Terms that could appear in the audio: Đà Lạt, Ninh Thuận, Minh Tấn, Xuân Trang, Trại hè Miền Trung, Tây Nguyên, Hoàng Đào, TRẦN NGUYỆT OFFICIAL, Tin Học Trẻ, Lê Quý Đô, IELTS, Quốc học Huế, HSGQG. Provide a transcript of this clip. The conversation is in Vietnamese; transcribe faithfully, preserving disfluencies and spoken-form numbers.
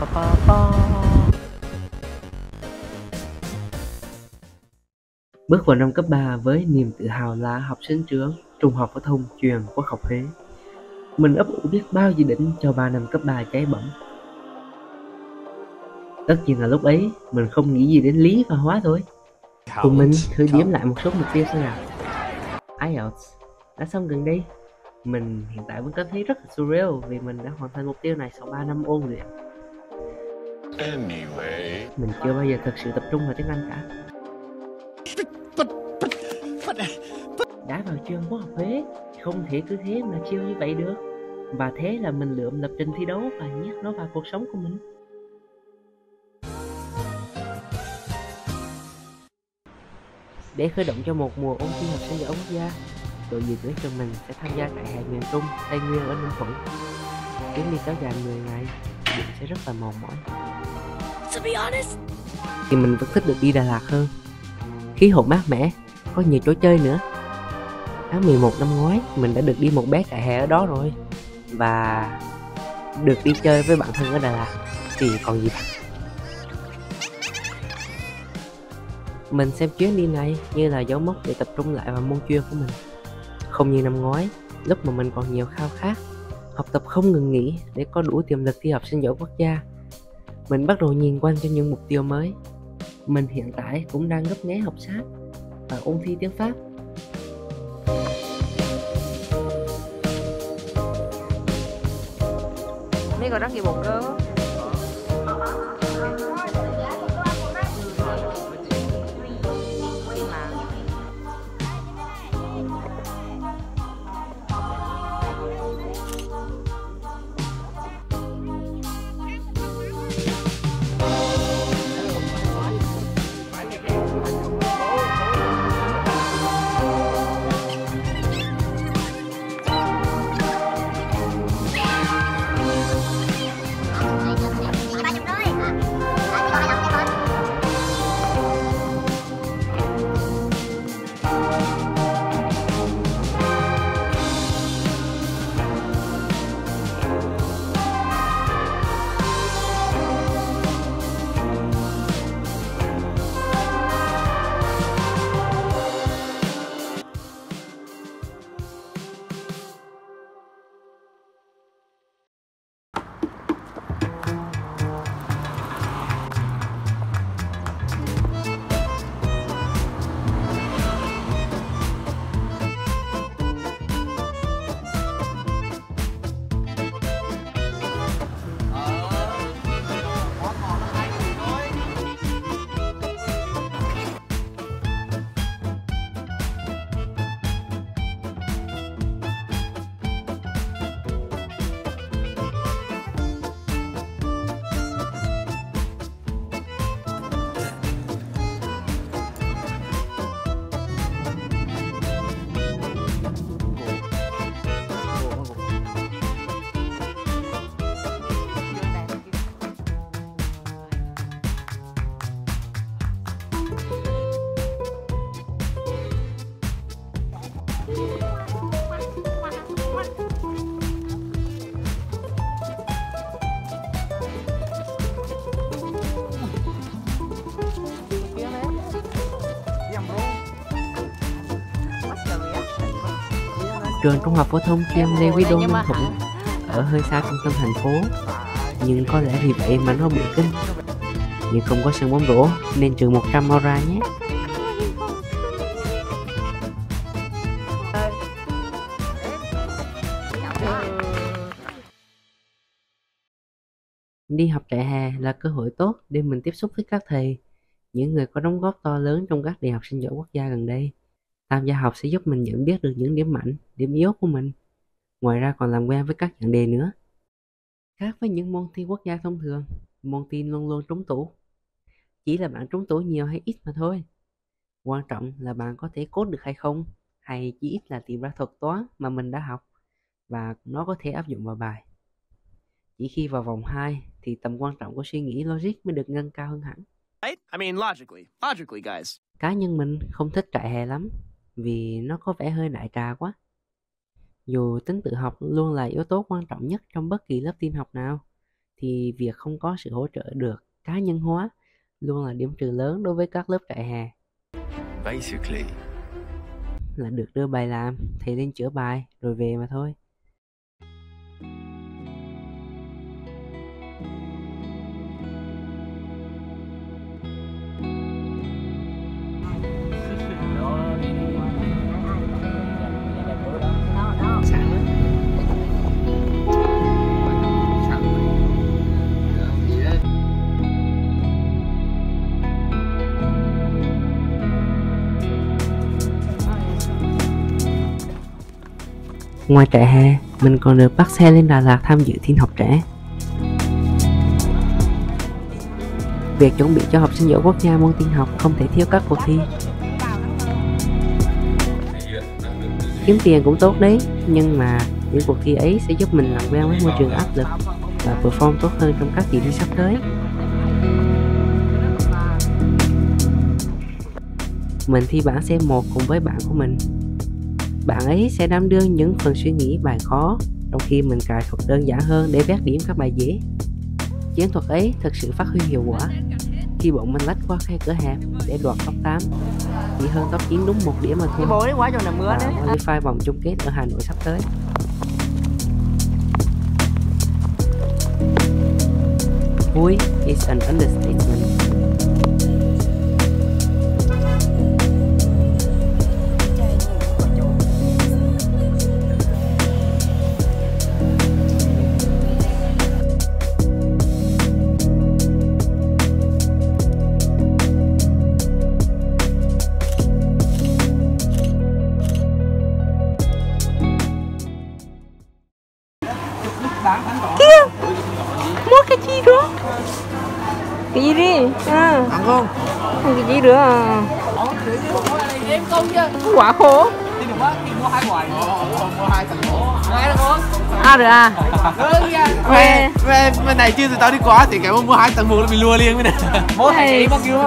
Pa, pa, pa. Bước vào năm cấp ba với niềm tự hào là học sinh trường Trung học phổ thông chuyên Quốc học Huế. Mình ấp ủ biết bao dự định cho ba năm cấp ba cháy bỏng. Tất nhiên là lúc ấy mình không nghĩ gì đến lý và hóa thôi. Cùng mình thử điểm lại một số mục tiêu sau nào. ai eo tê ét đã xong gần đây. Mình hiện tại vẫn cảm thấy rất là surreal vì mình đã hoàn thành mục tiêu này sau ba năm ôn luyện. Anyway, mình chưa bao giờ thật sự tập trung vào tiếng Anh cả. Đã vào trường Quốc học Huế, không thể cứ thế mà chiêu như vậy được. Và thế là mình lượm lập trình thi đấu và nhét nó vào cuộc sống của mình. Để khởi động cho một mùa ôn thi học sinh giỏi quốc gia, đội dự tuyển trường mình sẽ tham gia trại hè miền Trung, Tây Nguyên ở Ninh Thuận. Chuyến đi kéo dài mười ngày, mình sẽ rất là mòn mỏi. To be honest, thì mình vẫn thích được đi Đà Lạt hơn. Khí hậu mát mẻ, có nhiều chỗ chơi nữa. Tháng mười một năm ngoái, mình đã được đi một bé trại hè ở đó rồi. Và được đi chơi với bạn thân ở Đà Lạt thì còn gì bằng. Mình xem chuyến đi này như là dấu mốc để tập trung lại vào môn chuyên của mình. Không như năm ngoái, lúc mà mình còn nhiều khao khát, học tập không ngừng nghỉ để có đủ tiềm lực thi học sinh giỏi quốc gia. Mình bắt đầu nhìn quanh cho những mục tiêu mới. Mình hiện tại cũng đang ngấp nghé học sát và ôn thi tiếng Pháp. Mấy còn đang kỳ bột cơ. Trường Trung học phổ thông chuyên Lê Quý Đô Ninh Thuận ở hơi xa trung tâm thành phố, nhưng có lẽ vì vậy mà nó bị kinh. Nhưng không có sân bóng rổ nên trừ một trăm mau ra nhé. Đi học trại hè là cơ hội tốt để mình tiếp xúc với các thầy, những người có đóng góp to lớn trong các đề học sinh giỏi quốc gia gần đây. Tham gia học sẽ giúp mình nhận biết được những điểm mạnh, điểm yếu của mình. Ngoài ra còn làm quen với các dạng đề nữa. Khác với những môn thi quốc gia thông thường, môn thi luôn luôn trúng tủ. Chỉ là bạn trúng tủ nhiều hay ít mà thôi. Quan trọng là bạn có thể code được hay không, hay chỉ ít là tìm ra thuật toán mà mình đã học và nó có thể áp dụng vào bài. Chỉ khi vào vòng hai thì tầm quan trọng của suy nghĩ logic mới được nâng cao hơn hẳn. I mean logically, logically guys. Cá nhân mình không thích trại hè lắm, vì nó có vẻ hơi đại trà quá. Dù tính tự học luôn là yếu tố quan trọng nhất trong bất kỳ lớp tin học nào, thì việc không có sự hỗ trợ được cá nhân hóa luôn là điểm trừ lớn đối với các lớp trại hè. Basically là được đưa bài làm, thầy lên chữa bài rồi về mà thôi. Ngoài trại hè, mình còn được bắt xe lên Đà Lạt tham dự Tin Học Trẻ. Việc chuẩn bị cho học sinh giỏi quốc gia môn tin học không thể thiếu các cuộc thi. Kiếm tiền cũng tốt đấy, nhưng mà những cuộc thi ấy sẽ giúp mình làm quen với môi trường áp lực và perform tốt hơn trong các kỳ thi sắp tới. Mình thi bảng C một cùng với bạn của mình. Bạn ấy sẽ đảm đương những phần suy nghĩ bài khó, trong khi mình cài thuật đơn giản hơn để vét điểm các bài dễ. Chiến thuật ấy thực sự phát huy hiệu quả khi bọn mình lách qua khe cửa hẹp để đoạt top tám, chỉ hơn top chín đúng một điểm mà thôi. Bối quá trời là mưa đấy. Qualify vòng chung kết ở Hà Nội sắp tới. Vui is an understatement. Kia mua cái gì đó, cái gì đi à, ăn không? Không cái gì nữa à. Quả khổ à được à. Mày mày này chưa, tao đi quá thì cái mua hai tầng một nó bị lua liền mới này. Mua hai bao nhiêu?